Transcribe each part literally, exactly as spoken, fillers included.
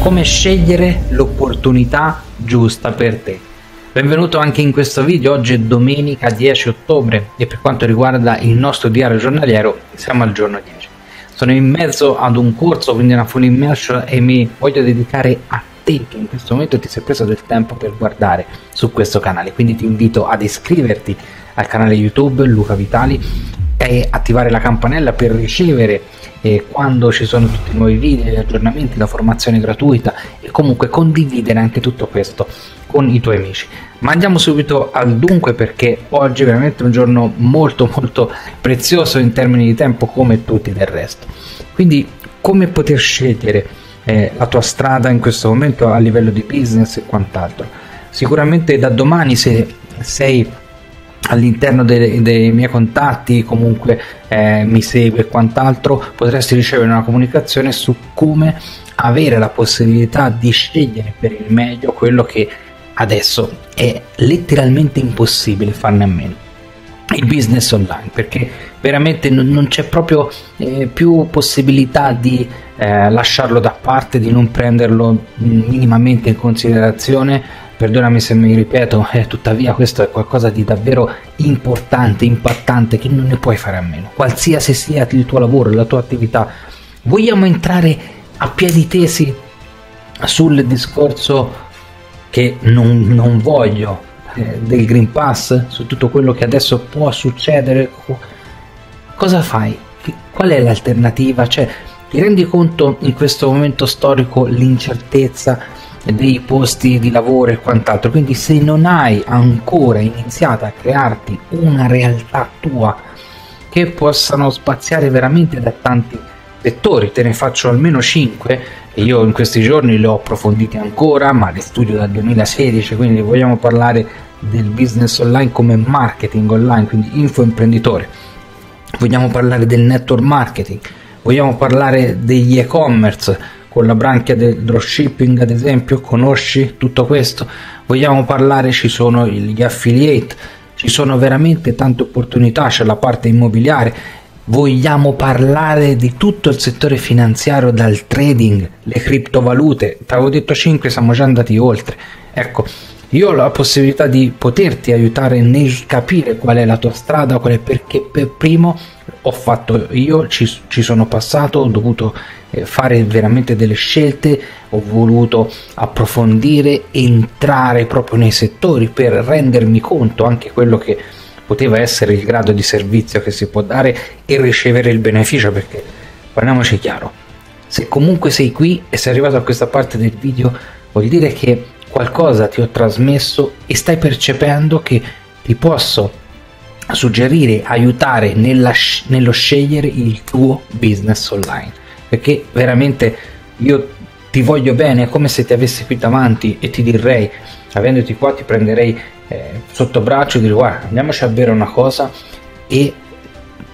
Come scegliere l'opportunità giusta per te. Benvenuto anche in questo video. Oggi è domenica dieci ottobre e per quanto riguarda il nostro diario giornaliero siamo al giorno dieci. Sono in mezzo ad un corso, quindi una full immersion, e mi voglio dedicare a te che in questo momento ti sei preso del tempo per guardare su questo canale, quindi ti invito ad iscriverti al canale YouTube Luca Vitali e attivare la campanella per ricevere eh, quando ci sono tutti i nuovi video, gli aggiornamenti, la formazione gratuita, e comunque condividere anche tutto questo con i tuoi amici. Ma andiamo subito al dunque, perché oggi è veramente un giorno molto molto prezioso in termini di tempo, come tutti del resto. Quindi come poter scegliere eh, la tua strada in questo momento a livello di business e quant'altro. Sicuramente da domani, se sei all'interno dei, dei miei contatti, comunque eh, mi segui e quant'altro, potresti ricevere una comunicazione su come avere la possibilità di scegliere per il meglio quello che adesso è letteralmente impossibile farne a meno: il business online, perché veramente non, non c'è proprio eh, più possibilità di eh, lasciarlo da parte, di non prenderlo minimamente in considerazione. Perdonami se mi ripeto, eh, tuttavia questo è qualcosa di davvero importante, impattante, che non ne puoi fare a meno, qualsiasi sia il tuo lavoro, la tua attività. Vogliamo entrare a piedi tesi sul discorso che non, non voglio eh, del Green Pass, su tutto quello che adesso può succedere. Cosa fai? Qual è l'alternativa? Cioè, ti rendi conto in questo momento storico l'incertezza dei posti di lavoro e quant'altro? Quindi se non hai ancora iniziato a crearti una realtà tua che possano spaziare veramente da tanti settori, te ne faccio almeno cinque, e io in questi giorni le ho approfondite ancora, ma le studio dal duemilasedici, quindi vogliamo parlare del business online come marketing online, quindi infoimprenditore, vogliamo parlare del network marketing, vogliamo parlare degli e-commerce con la branchia del dropshipping, ad esempio, conosci tutto questo. Vogliamo parlare, ci sono gli affiliate, ci sono veramente tante opportunità, c'è la parte immobiliare. Vogliamo parlare di tutto il settore finanziario, dal trading, le criptovalute. Ti avevo detto cinque, siamo già andati oltre. Ecco, io ho la possibilità di poterti aiutare nel capire qual è la tua strada, qual è, perché per primo ho fatto io, ci, ci sono passato, ho dovuto fare veramente delle scelte, ho voluto approfondire, entrare proprio nei settori per rendermi conto anche quello che poteva essere il grado di servizio che si può dare e ricevere il beneficio, perché parliamoci chiaro, se comunque sei qui e sei arrivato a questa parte del video vuol dire che qualcosa ti ho trasmesso e stai percependo che ti posso suggerire, aiutare nella, nello scegliere il tuo business online, perché veramente io ti voglio bene come se ti avessi qui davanti, e ti direi, avendoti qua, ti prenderei eh, sotto braccio e direi: guarda, andiamoci a bere una cosa e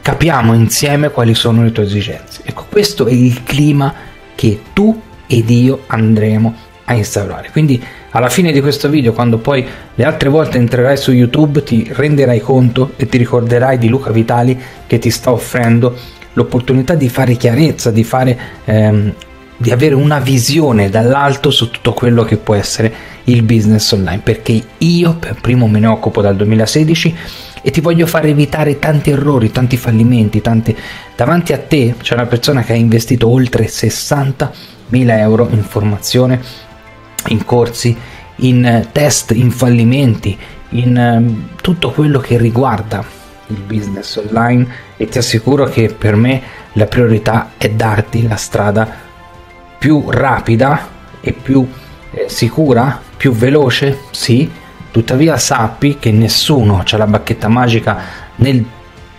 capiamo insieme quali sono le tue esigenze. Ecco, questo è il clima che tu ed io andremo a instaurare. Quindi alla fine di questo video, quando poi le altre volte entrerai su YouTube, ti renderai conto e ti ricorderai di Luca Vitali, che ti sta offrendo l'opportunità di fare chiarezza, di fare ehm, di avere una visione dall'alto su tutto quello che può essere il business online, perché io per primo me ne occupo dal duemilasedici e ti voglio far evitare tanti errori, tanti fallimenti, tanti... Davanti a te c'è una persona che ha investito oltre sessantamila euro in formazione, in corsi, in test, in fallimenti, in eh, tutto quello che riguarda il business online, e ti assicuro che per me la priorità è darti la strada più rapida e più eh, sicura, più veloce, sì, tuttavia sappi che nessuno c'ha la bacchetta magica nel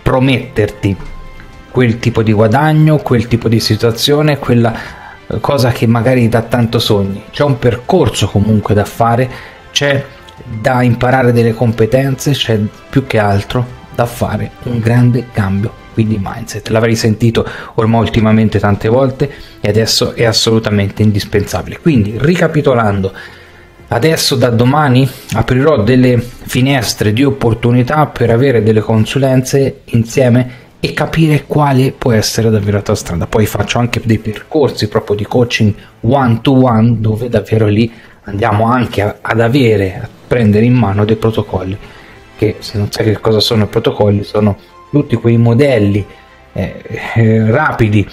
prometterti quel tipo di guadagno, quel tipo di situazione, quella eh, cosa che magari ti dà tanto sogni. C'è un percorso comunque da fare, c'è da imparare delle competenze, c'è più che altro da fare un grande cambio, quindi mindset. L'avrei sentito ormai ultimamente tante volte e adesso è assolutamente indispensabile. Quindi, ricapitolando, adesso da domani aprirò delle finestre di opportunità per avere delle consulenze insieme e capire quale può essere davvero la tua strada. Poi faccio anche dei percorsi proprio di coaching one to one, dove davvero lì andiamo anche a, ad avere, a prendere in mano dei protocolli, che se non sai che cosa sono i protocolli, sono tutti quei modelli eh, eh, rapidi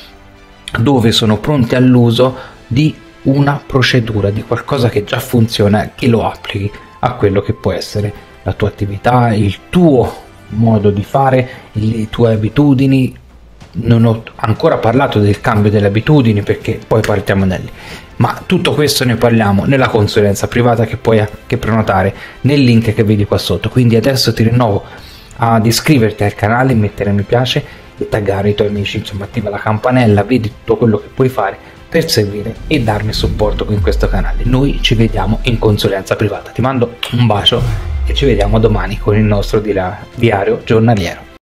dove sono pronti all'uso di una procedura, di qualcosa che già funziona, che lo applichi a quello che può essere la tua attività, il tuo modo di fare, le tue abitudini. Non ho ancora parlato del cambio delle abitudini, perché poi partiamo da lì, ma tutto questo ne parliamo nella consulenza privata che puoi anche prenotare nel link che vedi qua sotto. Quindi adesso ti rinnovo ad iscriverti al canale, mettere mi piace e taggare i tuoi amici, insomma attiva la campanella, vedi tutto quello che puoi fare per seguire e darmi supporto in questo canale. Noi ci vediamo in consulenza privata, ti mando un bacio e ci vediamo domani con il nostro diario giornaliero.